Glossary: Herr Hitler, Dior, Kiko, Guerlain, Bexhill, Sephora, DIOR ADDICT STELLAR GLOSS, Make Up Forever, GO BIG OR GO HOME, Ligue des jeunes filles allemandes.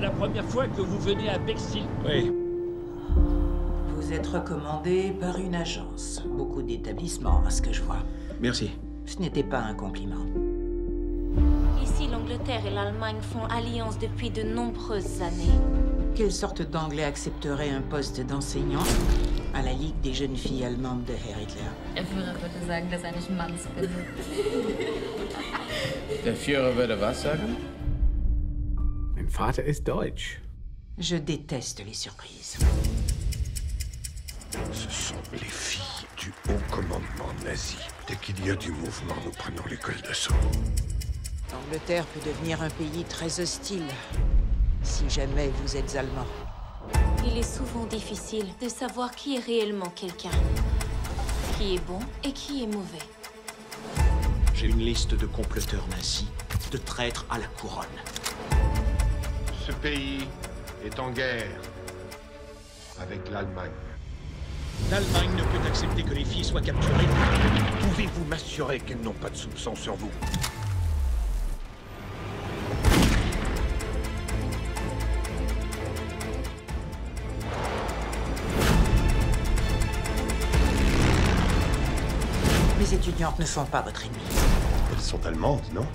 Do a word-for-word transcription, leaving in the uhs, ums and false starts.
c'est la première fois que vous venez à Bexhill. Oui. Vous êtes recommandé par une agence. Beaucoup d'établissements, à ce que je vois. Merci. Ce n'était pas un compliment. Ici, l'Angleterre et l'Allemagne font alliance depuis de nombreuses années. Quelle sorte d'Anglais accepterait un poste d'enseignant à la Ligue des jeunes filles allemandes de Herr Hitler? Der Führer würde was sagen? Mein Vater ist deutsch. Je déteste les surprises. Ce sont les filles du haut commandement nazi. Dès qu'il y a du mouvement, nous prenons l'école d'assaut. L'Angleterre peut devenir un pays très hostile, si jamais vous êtes allemand. Il est souvent difficile de savoir qui est réellement quelqu'un, qui est bon et qui est mauvais. J'ai une liste de comploteurs nazis, de traîtres à la couronne. Ce pays est en guerre avec l'Allemagne. L'Allemagne ne peut accepter que les filles soient capturées. Pouvez-vous m'assurer qu'elles n'ont pas de soupçons sur vous ? Mes étudiantes ne sont pas votre ennemi. Elles sont allemandes, non ?